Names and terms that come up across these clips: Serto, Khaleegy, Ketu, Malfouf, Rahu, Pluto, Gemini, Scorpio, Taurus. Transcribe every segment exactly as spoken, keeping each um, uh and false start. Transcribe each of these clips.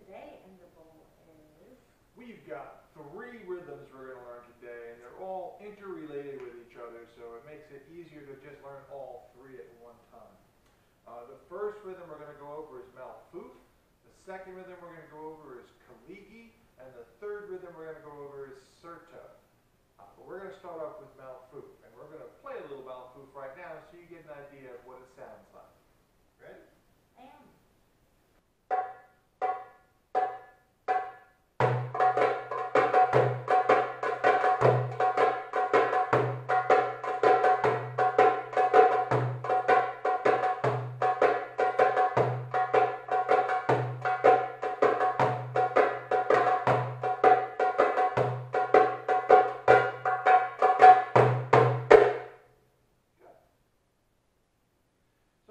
Today in the bowl is... We've got three rhythms we're going to learn today, and they're all interrelated with each other, so it makes it easier to just learn all three at one time. Uh, the first rhythm we're going to go over is Malfouf. The second rhythm we're going to go over is Khaleegy, and the third rhythm we're going to go over is Serto. Uh, but we're going to start off with Malfouf, and we're going to play a little Malfouf right now so you get an idea of what it sounds like. Ready? I am.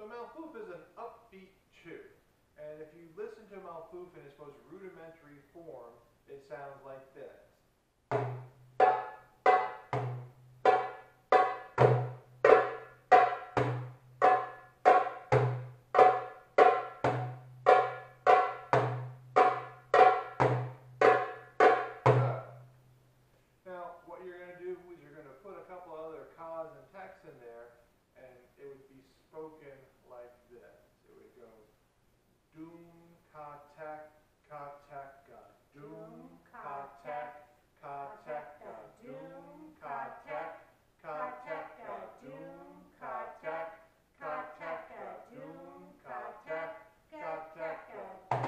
Malfouf is an upbeat tune, and if you listen to Malfouf in its most rudimentary form, it sounds like this. Now, what you're going to do is you're going to put a couple other chords and tacks in there, and it would be spoken like this. It would go doom ka tak ka tak ka doom ka tak ka tak ka doom ka tak ka tak ka doom ka tak ka tak ka doom ka tak ka tak ka doom ka tak ka tak ka doom ka tak ka tak ka doom ka tak ka tak ka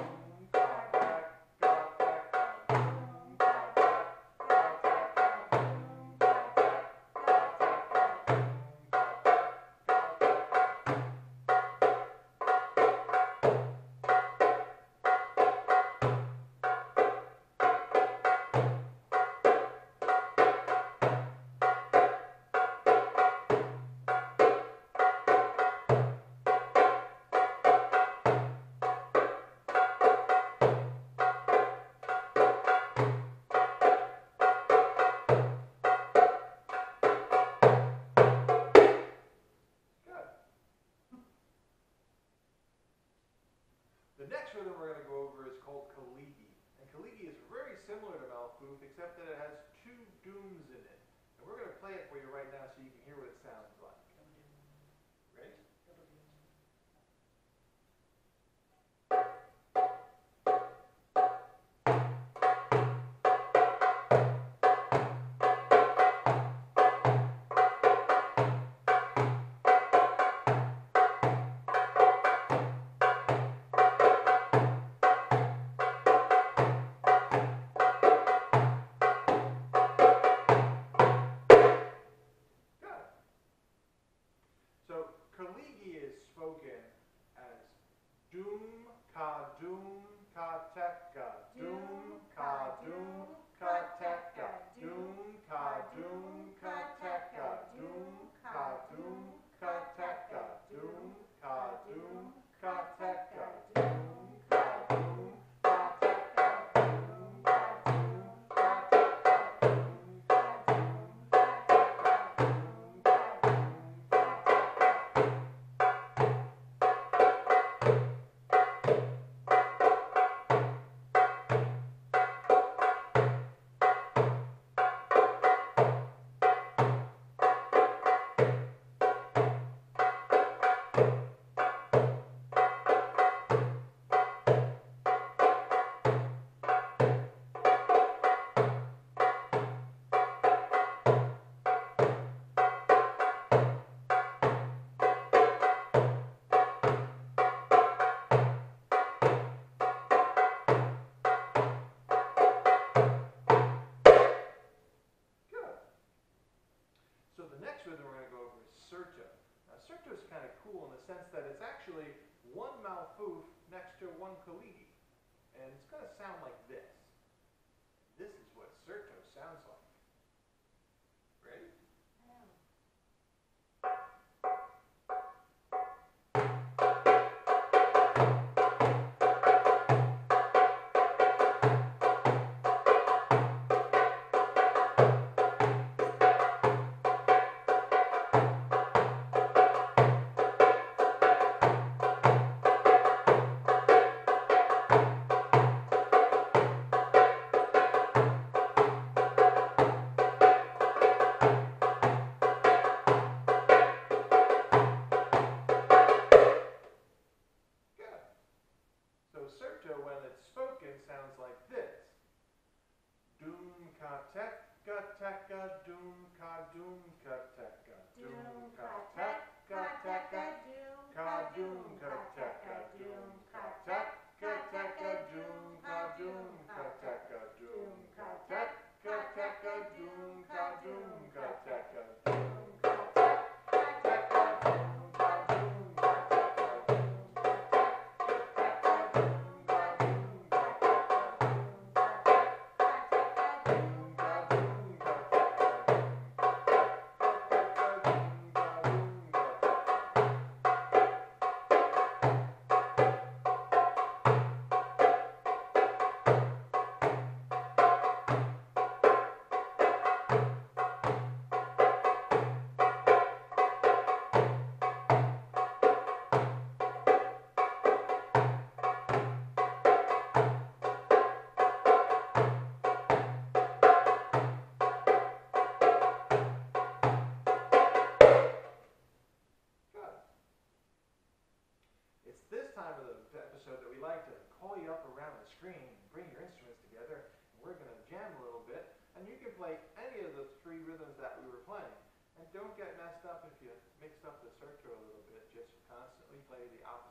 The next rhythm we're going to go over is called Khaleegy. And Khaleegy is very similar to Malfouf, except that it has two dooms in it. And we're going to play it for you right now so you can hear what it sounds like. Ready? Khaleegy is spoken as doom ka doom ka tak ka doom ka doom ka tak ka doom ka doom ka tak ka doom ka doom ka tak ka doom ka doom ka tak ka doom ka doom ka tak ka doom ka doom ka tak ka doom ka doom ka tak ka doom ka doom ka tak ka. Rhythm we're going to go over is Serto. Now, Serto is kind of cool in the sense that it's actually one Malfouf next to one Khaleegy, and it's going to sound like this. This is what Serto sounds like. Ready? Serto, when it's spoken, sounds like this. Doom ka tek ka tek ka doom ka doom ka tek ka doom ka tek ka tek ka doom ka doom ka tek ka doom ka tek ka tek ka doom ka doom ka tek ka doom ka tek ka tek ka doom ka doom ka tek ka doom ka tek. Screen, bring your instruments together, and we're going to jam a little bit, and you can play any of the three rhythms that we were playing. And don't get messed up if you mix up the Serto a little bit, just constantly play the opposite.